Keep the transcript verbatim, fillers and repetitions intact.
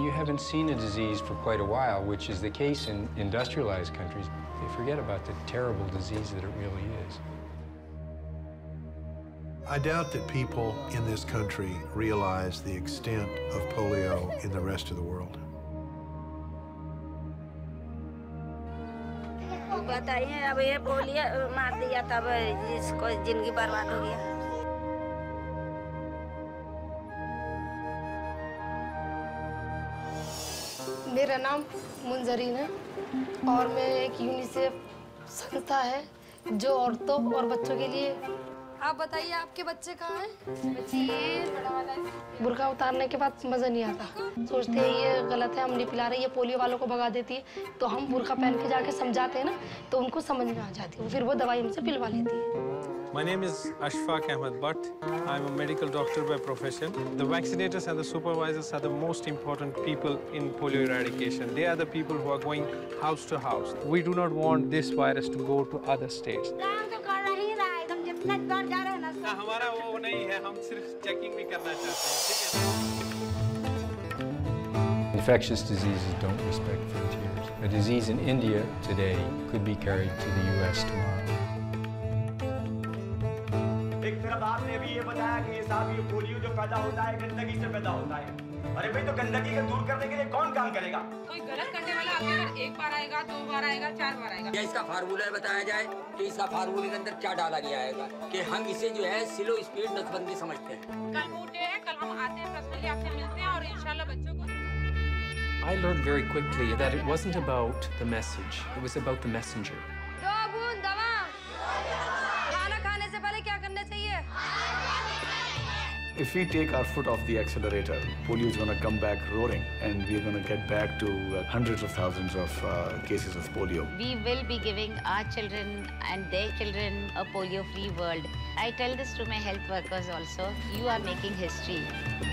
when you haven't seen a disease for quite a while, which is the case in industrialized countries, they forget about the terrible disease that it really is. I doubt that people in this country realize the extent of polio in the rest of the world. बताइए अब ये polio मार दिया तब इसको जिंदगी बर्बाद हो गया। मेरा नाम मुंजरीन है और मैं एक यूनिसेफ संस्था है जो औरतों और बच्चों के लिए। आप बताइए आपके बच्चे कहाँ हैं? बच्चे ये बुर्का उतारने के बाद मज़ा नहीं आता, सोचते हैं ये गलत है, हम नहीं पिला रहे, ये पोलियो वालों को भगा देती है। तो हम बुर्का पहन के जाके समझाते हैं ना, तो उनको समझ में आ जाती है, फिर वो दवाई हमसे पिलवा लेती है। My name is Ashfaq Ahmed Bhatt. I'm a medical doctor by profession. The vaccinators and the supervisors are the most important people in polio eradication. They are the people who are going house to house. We do not want this virus to go to other states. Infectious diseases don't respect frontiers. A disease in India today could be carried to the U S tomorrow. आपने अभी ये बताया कि ये साहब ये polio जो पैदा होता है गंदगी से पैदा होता है। अरे भाई तो गंदगी को दूर करने के लिए कौन काम करेगा? कोई गलत करने वाला आपके घर एक बार आएगा, दो बार आएगा, चार बार आएगा। क्या इसका फार्मूला बताया जाए कि इसका फार्मूले के अंदर क्या डाला गया है कि हम इसे जो है स्लो स्पीड नसबंदी समझते हैं। कल वो डे है, कल हम आते हैं पर्सनली आपसे मिलते हैं और इंशाल्लाह बच्चों को। I learned very quickly that it wasn't about the message, it was about the messenger. If we take our foot off the accelerator, polio is going to come back roaring, and we're going to get back to uh, hundreds of thousands of uh, cases of polio. We will be giving our children and their children a polio-free world. I tell this to my health workers also, you are making history.